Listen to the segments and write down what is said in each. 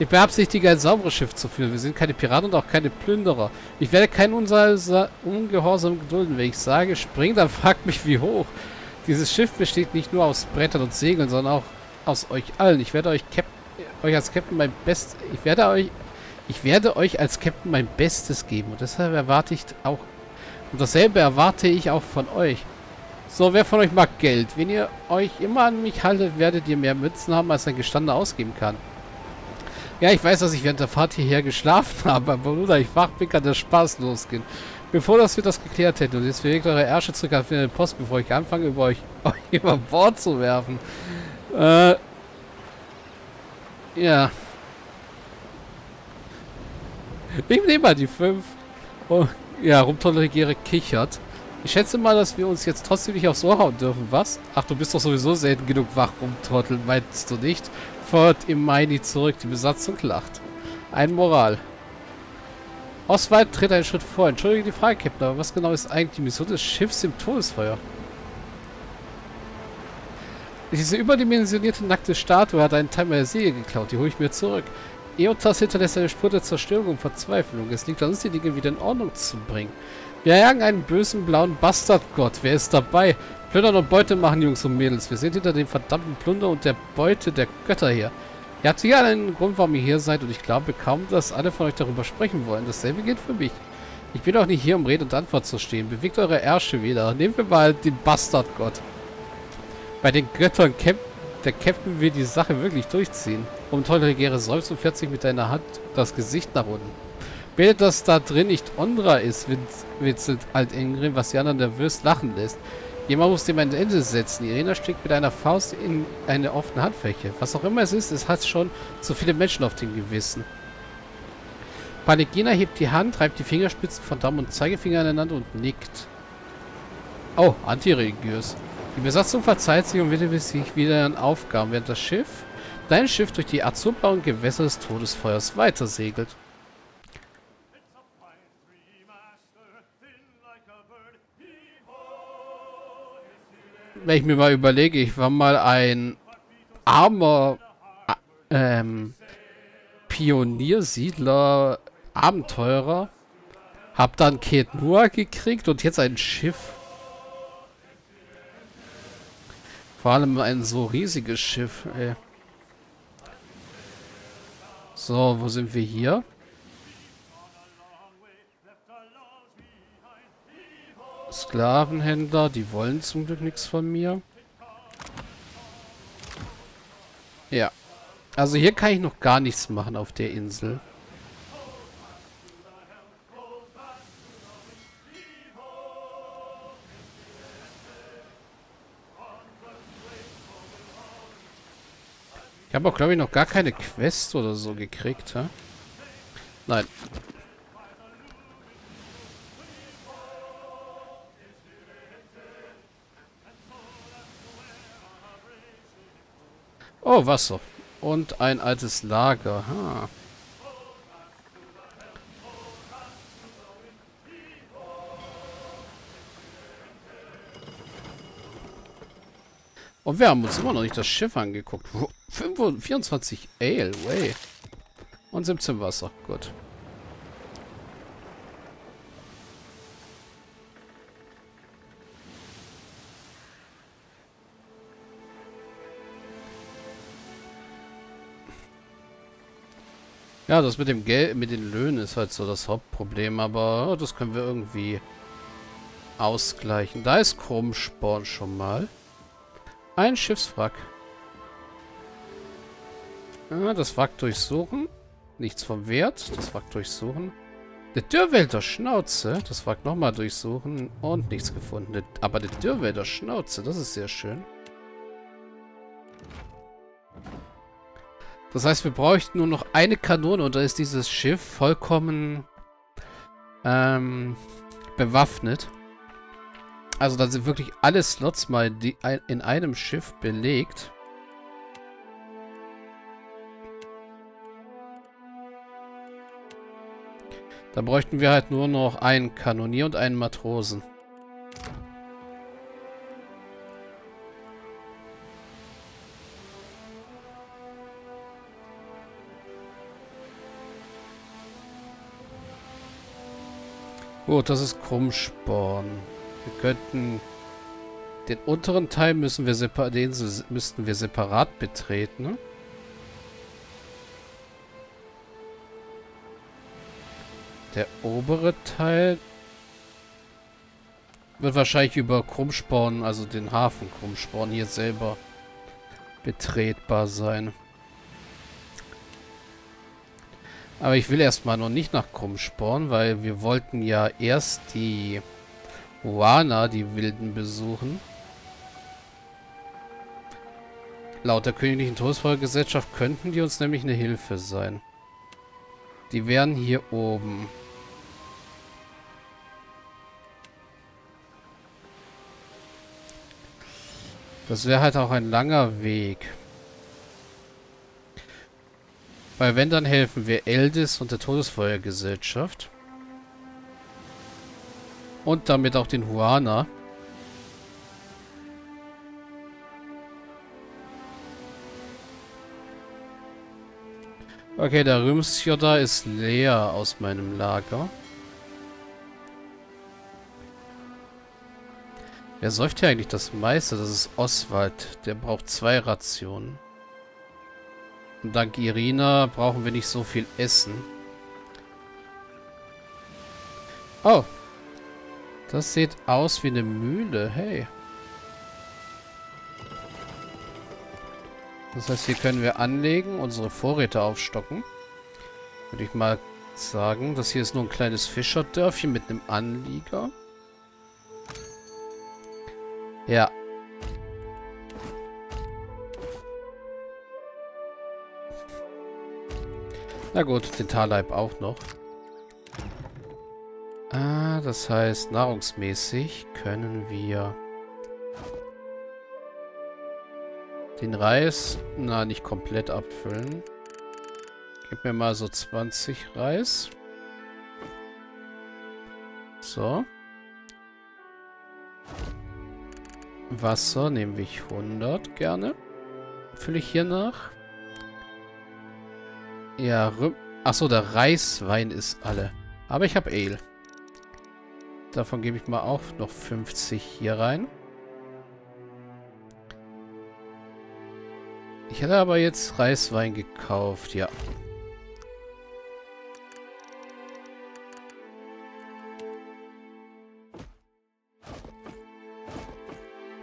Ich beabsichtige, ein sauberes Schiff zu führen. Wir sind keine Piraten und auch keine Plünderer. Ich werde keinen Ungehorsam gedulden. Wenn ich sage, spring, dann fragt mich, wie hoch. Dieses Schiff besteht nicht nur aus Brettern und Segeln, sondern auch aus euch allen. Ich werde euch, euch als Captain mein Bestes geben. Und deshalb erwarte ich auch... Und dasselbe erwarte ich auch von euch. So, wer von euch mag Geld? Wenn ihr euch immer an mich haltet, werdet ihr mehr Münzen haben, als ein Gestandener ausgeben kann. Ja, ich weiß, dass ich während der Fahrt hierher geschlafen habe, aber Bruder, ich wach bin, kann der Spaß losgehen. Bevor wir das geklärt hätten, und jetzt bewegt eure Ärsche zurück auf den Post, bevor ich anfange, über euch über Bord zu werfen. Ja. Ich nehme mal die 5. Oh, ja, Rumtolerigiere kichert. Ich schätze mal, dass wir uns jetzt trotzdem nicht aufs Ohr hauen dürfen, was? Ach, du bist doch sowieso selten genug wach, Rumtrottel, meinst du nicht? Feuert im Maini zurück, die Besatzung lacht. Ein Moral. Oswald tritt einen Schritt vor. Entschuldige die Frage, Captain, aber was genau ist eigentlich die Mission des Schiffs im Todesfeuer? Diese überdimensionierte nackte Statue hat einen Teil meiner Segel geklaut, die hole ich mir zurück. Eothas hinterlässt eine Spur der Zerstörung und Verzweiflung. Es liegt an uns, die Dinge wieder in Ordnung zu bringen. Wir jagen einen bösen blauen Bastardgott. Wer ist dabei? Plündern und Beute machen, Jungs und Mädels. Wir sind hinter dem verdammten Plunder und der Beute der Götter her. Ihr habt sicher einen Grund, warum ihr hier seid, und ich glaube kaum, dass alle von euch darüber sprechen wollen. Dasselbe gilt für mich. Ich bin auch nicht hier, um Rede und Antwort zu stehen. Bewegt eure Ärsche wieder. Nehmen wir mal den Bastardgott. Bei den Göttern kämpft der Captain, will die Sache wirklich durchziehen. Um Tolerigiere seufzt und fährt sich mit deiner Hand das Gesicht nach unten. Bildet, dass da drin nicht Ondra ist, witzelt Alt-Ingrim, was die anderen nervös lachen lässt. Jemand muss dem ein Ende setzen. Irena schlägt mit einer Faust in eine offene Handfläche. Was auch immer es ist, es hat schon so viele Menschen auf dem Gewissen. Palegina hebt die Hand, reibt die Fingerspitzen von Daumen und Zeigefinger aneinander und nickt. Oh, antireligiös. Die Besatzung verzeiht sich und widmet sich wieder an Aufgaben, während das Schiff, dein Schiff, durch die azurblauen Gewässer des Todesfeuers weitersegelt. Wenn ich mir mal überlege, ich war mal ein armer Pioniersiedler, Abenteurer, hab dann Ket Nua gekriegt und jetzt ein Schiff. Vor allem ein so riesiges Schiff, ey. So, wo sind wir hier? Sklavenhändler, die wollen zum Glück nichts von mir. Ja. Also hier kann ich noch gar nichts machen auf der Insel. Ich habe auch, glaube ich, noch gar keine Quest oder so gekriegt, hä? Nein. Oh, Wasser. Und ein altes Lager. Ha. Und wir haben uns immer noch nicht das Schiff angeguckt. 24 Ale, way. Und 17 Wasser. Gut. Ja, das mit dem Geld, mit den Löhnen ist halt so das Hauptproblem, aber das können wir irgendwie ausgleichen. Da ist Krummsporn schon mal. Ein Schiffswrack. Ja, das Wrack durchsuchen. Nichts vom Wert. Das Wrack durchsuchen. Der Dürrwälder Schnauze. Das Wrack nochmal durchsuchen und nichts gefunden. Aber der Dürrwälder Schnauze, das ist sehr schön. Das heißt, wir bräuchten nur noch eine Kanone und da ist dieses Schiff vollkommen bewaffnet. Also da sind wirklich alle Slots mal in einem Schiff belegt. Da bräuchten wir halt nur noch einen Kanonier und einen Matrosen. Gut, das ist Krummsporn. Wir könnten... Den unteren Teil müssten wir separat betreten, ne? Der obere Teil wird wahrscheinlich über Krummsporn, also den Hafen Krummsporn hier selber betretbar sein. Aber ich will erstmal noch nicht nach Krummsporn, weil wir wollten ja erst die Wana, die Wilden, besuchen. Laut der königlichen Todesfeuergesellschaft könnten die uns nämlich eine Hilfe sein. Die wären hier oben. Das wäre halt auch ein langer Weg. Weil wenn, dann helfen wir Eldis und der Todesfeuergesellschaft. Und damit auch den Wana. Okay, der Rümsjoda ist leer aus meinem Lager. Wer säuft hier eigentlich das meiste? Das ist Oswald. Der braucht 2 Rationen. Und dank Irina brauchen wir nicht so viel Essen. Oh. Das sieht aus wie eine Mühle. Hey. Das heißt, hier können wir anlegen, unsere Vorräte aufstocken. Würde ich mal sagen. Das hier ist nur ein kleines Fischerdörfchen mit einem Anlieger. Ja. Na gut, den Talleib auch noch. Ah, das heißt, nahrungsmäßig können wir... Den Reis, na, nicht komplett abfüllen. Gib mir mal so 20 Reis. So. Wasser nehme ich 100 gerne. Fülle ich hier nach. Ja, achso, der Reiswein ist alle. Aber ich habe Ale. Davon gebe ich mal auch noch 50 hier rein. Ich hätte aber jetzt Reiswein gekauft, ja.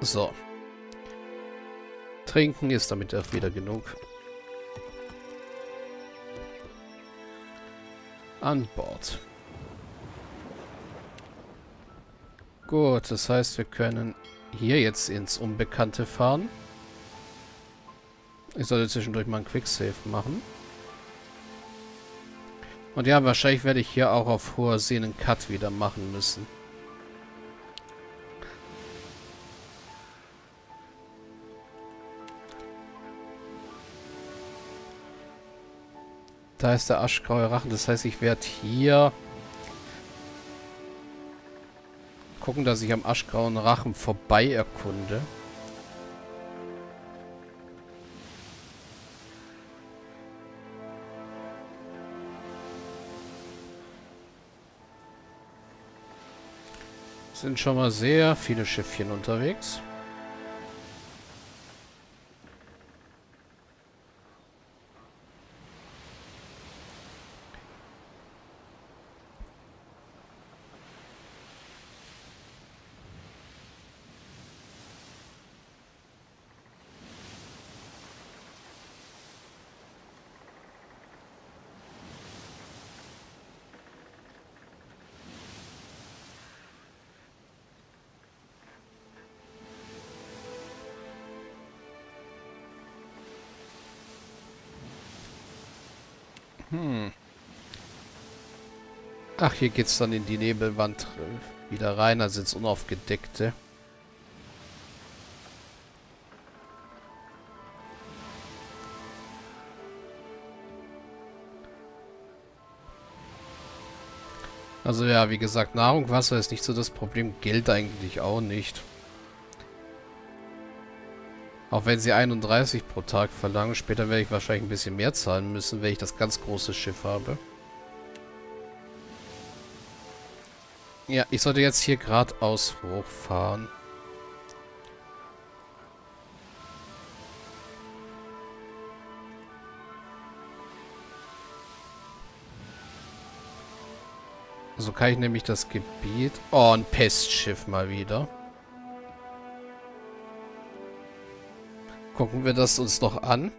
So. Trinken ist damit auch wieder genug. An Bord. Gut, das heißt, wir können hier jetzt ins Unbekannte fahren. Ich sollte zwischendurch mal einen Quicksave machen. Und ja, wahrscheinlich werde ich hier auch auf hoher See einen Cut wieder machen müssen. Da ist der aschgraue Rachen. Das heißt, ich werde hier gucken, dass ich am aschgrauen Rachen vorbei erkunde. Sind schon mal sehr viele Schiffchen unterwegs. Hm. Ach, hier geht's dann in die Nebelwand wieder rein, also ins Unaufgedeckte. Also ja, wie gesagt, Nahrung, Wasser ist nicht so das Problem, Geld eigentlich auch nicht. Auch wenn sie 31 pro Tag verlangen. Später werde ich wahrscheinlich ein bisschen mehr zahlen müssen, wenn ich das ganz große Schiff habe. Ja, ich sollte jetzt hier geradeaus hochfahren. So kann ich nämlich das Gebiet... Oh, ein Pestschiff mal wieder. Gucken wir das uns noch an.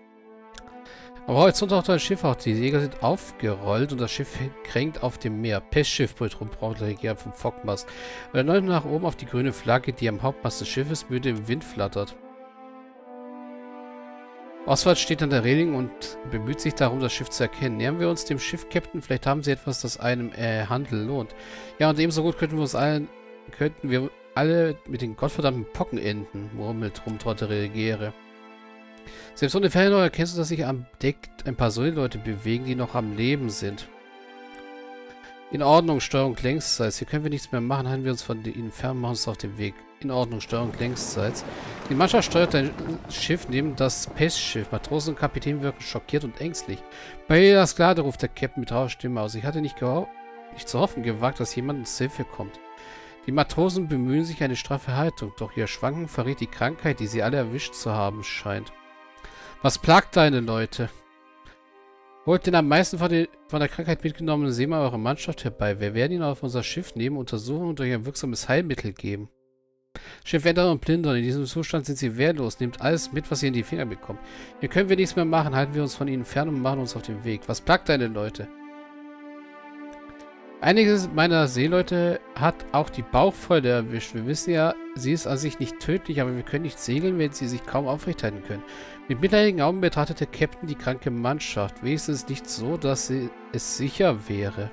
Am Horizont taucht ein Schiff auf. Die Segel sind aufgerollt und das Schiff kränkt auf dem Meer. Pestschiff, braut regiert vom Fockmast. Und erneut nach oben auf die grüne Flagge, die am Hauptmast des Schiffes müde im Wind flattert. Oswald steht an der Reling und bemüht sich darum, das Schiff zu erkennen. Nähern wir uns dem Schiff, Captain. Vielleicht haben sie etwas, das einem Handel lohnt. Ja, und ebenso gut könnten wir alle mit den gottverdammten Pocken enden, murmelt Rumtrotte Regiere. Selbst ohne Fernrohr erkennst du, dass sich am Deck ein paar Söldnerleute bewegen, die noch am Leben sind. In Ordnung, Steuerung längsseits. Hier können wir nichts mehr machen, halten wir uns von ihnen fern, machen uns auf den Weg. In Ordnung, Steuerung längsseits. Die Mannschaft steuert ein Schiff neben das Pestschiff. Matrosen und Kapitän wirken schockiert und ängstlich. Bei jeder Sklade ruft der Captain mit rauer Stimme aus. Ich hatte nicht zu hoffen gewagt, dass jemand uns Hilfe kommt. Die Matrosen bemühen sich eine straffe Haltung, doch ihr Schwanken verrät die Krankheit, die sie alle erwischt zu haben scheint. Was plagt deine Leute? Holt den am meisten von der Krankheit mitgenommenen Seemann eurer Mannschaft herbei. Wir werden ihn auf unser Schiff nehmen, untersuchen und euch ein wirksames Heilmittel geben. Schiff ändern und plündern. In diesem Zustand sind sie wehrlos. Nehmt alles mit, was ihr in die Finger bekommt. Hier können wir nichts mehr machen. Halten wir uns von ihnen fern und machen uns auf den Weg. Was plagt deine Leute? Einiges meiner Seeleute hat auch die Bauchfäule erwischt. Wir wissen ja, sie ist an sich nicht tödlich, aber wir können nicht segeln, wenn sie sich kaum aufrecht halten können. Mit mitleidigen Augen betrachtet der Captain die kranke Mannschaft. Wenigstens nicht so, dass es sicher wäre.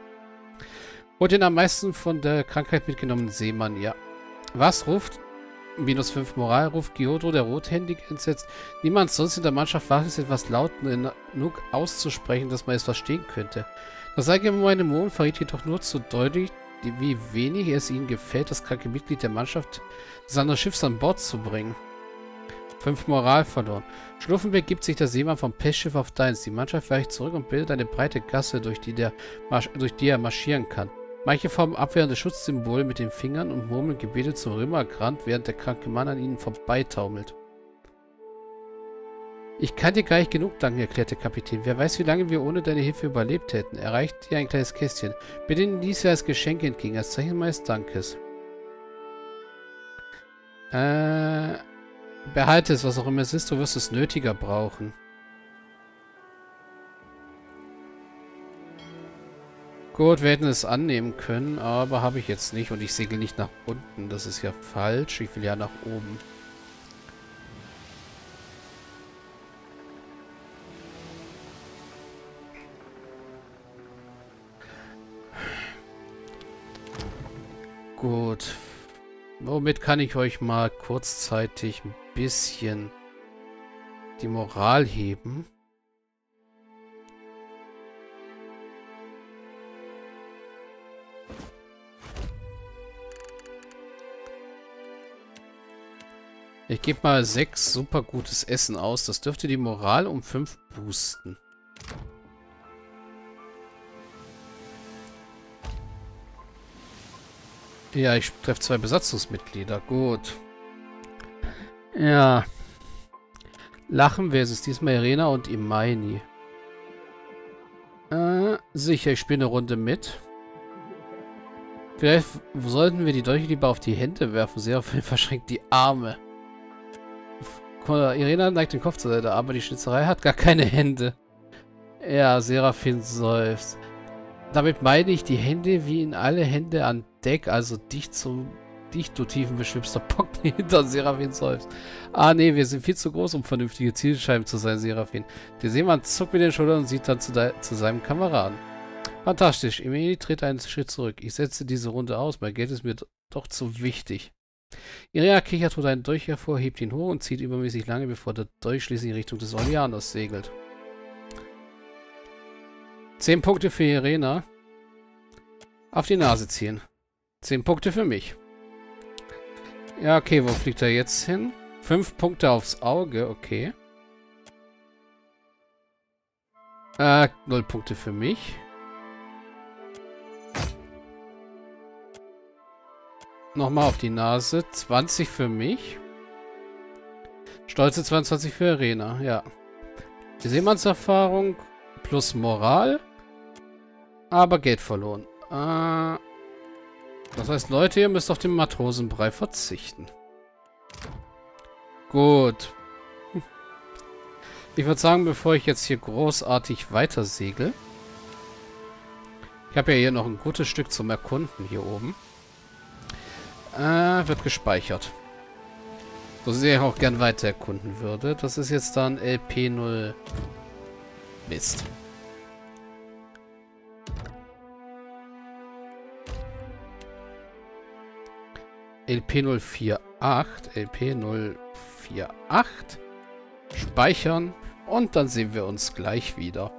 Und den am meisten von der Krankheit mitgenommenen Seemann, ja. Was ruft? -5 Moral ruft Giotto, der rothändig entsetzt. Niemand sonst in der Mannschaft wagt es, etwas laut genug auszusprechen, dass man es verstehen könnte. Das allgemeine Murren verrät jedoch nur zu deutlich, wie wenig es ihnen gefällt, das kranke Mitglied der Mannschaft des anderen Schiffs an Bord zu bringen. 5 Moral verloren. Schlurfenberg gibt sich der Seemann vom Pestschiff auf deins. Die Mannschaft weicht zurück und bildet eine breite Gasse, durch die er marschieren kann. Manche formen abwehrende Schutzsymbole mit den Fingern und murmeln Gebete zum Römergrand, während der kranke Mann an ihnen vorbeitaumelt. Ich kann dir gar nicht genug danken, erklärte Kapitän. Wer weiß, wie lange wir ohne deine Hilfe überlebt hätten. Erreicht dir ein kleines Kästchen. Bitte nimm dies als Geschenk entgegen, als Zeichen meines Dankes. Behalte es, was auch immer es ist. Du wirst es nötiger brauchen. Gut, wir hätten es annehmen können, aber habe ich jetzt nicht. Und ich segel nicht nach unten. Das ist ja falsch. Ich will ja nach oben. Gut. Womit kann ich euch mal kurzzeitig ein bisschen die Moral heben? Ich gebe mal 6 super gutes Essen aus. Das dürfte die Moral um 5 boosten. Ja, ich treffe 2 Besatzungsmitglieder. Gut. Ja. Lachen wir es. Diesmal Irena und Imaini. Sicher, ich spiele eine Runde mit. Vielleicht sollten wir die Dolche lieber auf die Hände werfen. Sehr auf jeden Fall verschränkt die Arme. Irena neigt den Kopf zur Seite, aber die Schnitzerei hat gar keine Hände. Ja, Seraphin seufzt. Damit meine ich die Hände wie in alle Hände an Deck, also dicht zu tiefen beschwipster Pocken hinter Seraphin seufzt. Ah ne, wir sind viel zu groß, um vernünftige Zielscheiben zu sein, Seraphin. Der Seemann zuckt mit den Schultern und sieht dann zu seinem Kameraden. Fantastisch, Emily tritt einen Schritt zurück. Ich setze diese Runde aus, mein Geld ist mir doch zu wichtig. Irena kichert, holt einen Dolch hervor, hebt ihn hoch und zieht übermäßig lange, bevor der Dolch schließlich in Richtung des Orleanos segelt. 10 Punkte für Irena. Auf die Nase ziehen. 10 Punkte für mich. Ja, okay, wo fliegt er jetzt hin? 5 Punkte aufs Auge, okay. 0 Punkte für mich. Nochmal auf die Nase. 20 für mich. Stolze 22 für Arena, ja. Die Seemannserfahrung plus Moral. Aber Geld verloren. Das heißt, Leute, ihr müsst auf den Matrosenbrei verzichten. Gut. Ich würde sagen, bevor ich jetzt hier großartig weiter segel. Ich habe ja hier noch ein gutes Stück zum Erkunden hier oben. Wird gespeichert. So sehr ich auch gern weiter erkunden würde. Das ist jetzt dann LP0. Mist. LP048. LP048. Speichern. Und dann sehen wir uns gleich wieder.